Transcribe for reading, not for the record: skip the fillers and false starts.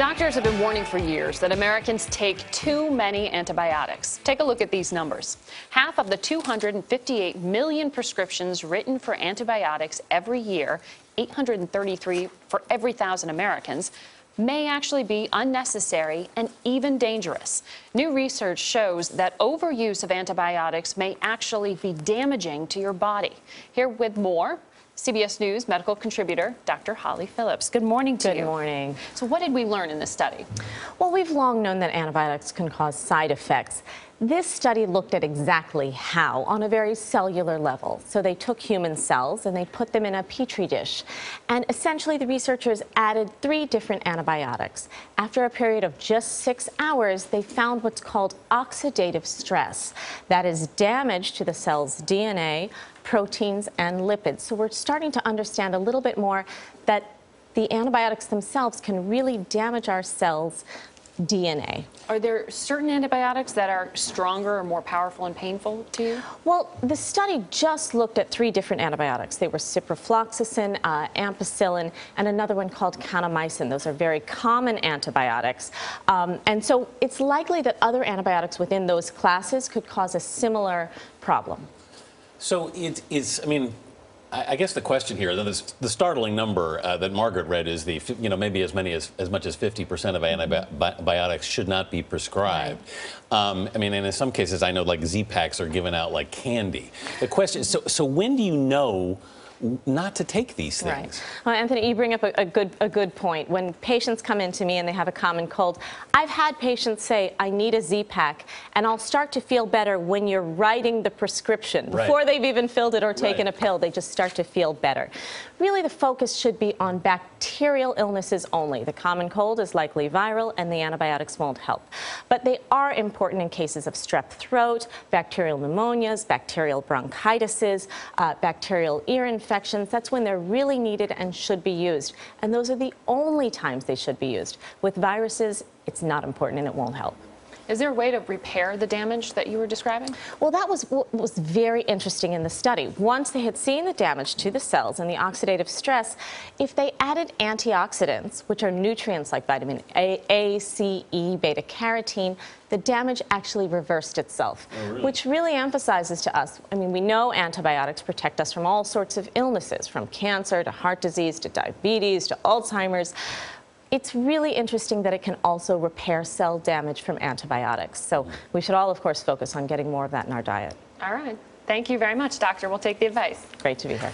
Doctors have been warning for years that Americans take too many antibiotics. Take a look at these numbers. Half of the 258 million prescriptions written for antibiotics every year, 833 for every 1,000 Americans, may actually be unnecessary and even dangerous. New research shows that overuse of antibiotics may actually be damaging to your body. Here with more, CBS News medical contributor, Dr. Holly Phillips. Good morning to you. Good morning. So what did we learn in this study? Well, we've long known that antibiotics can cause side effects. This study looked at exactly how, on a very cellular level. So they took human cells and they put them in a petri dish. And essentially the researchers added 3 different antibiotics. After a period of just 6 hours, they found what's called oxidative stress. That is damage to the cell's DNA, proteins, and lipids. So we're starting to understand a little bit more that the antibiotics themselves can really damage our cells' DNA. Are there certain antibiotics that are stronger or more powerful and painful to you? Well, the study just looked at 3 different antibiotics. They were ciprofloxacin, ampicillin, and another one called kanamycin. Those are very common antibiotics. And so it's likely that other antibiotics within those classes could cause a similar problem. So it is, I mean, I guess the question here, the startling number that Margaret read is the, maybe as much as 50% of antibiotics should not be prescribed. Right. I mean, and in some cases, I know like Z-packs are given out like candy. The question is, so when do you know not to take these things? Right. Well, Anthony, you bring up a good point. When patients come into me and they have a common cold, I've had patients say, I need a Z-pack, and I'll start to feel better when you're writing the prescription. Right. Before they've even filled it or taken a pill, they just start to feel better. Really, the focus should be on bacterial illnesses only. The common cold is likely viral, and the antibiotics won't help. But they are important in cases of strep throat, bacterial pneumonias, bacterial bronchitis, bacterial ear infections. That's when they're really needed and should be used. And those are the only times they should be used. With viruses, it's not important and it won't help. Is there a way to repair the damage that you were describing? Well, that was what was very interesting in the study. Once they had seen the damage to the cells and the oxidative stress, if they added antioxidants, which are nutrients like vitamin A, C, E, beta carotene, the damage actually reversed itself, which really emphasizes to us, I mean, we know antibiotics protect us from all sorts of illnesses, from cancer to heart disease to diabetes to Alzheimer's. It's really interesting that it can also repair cell damage from antibiotics. So we should all, of course, focus on getting more of that in our diet. All right. Thank you very much, Doctor. We'll take the advice. Great to be here.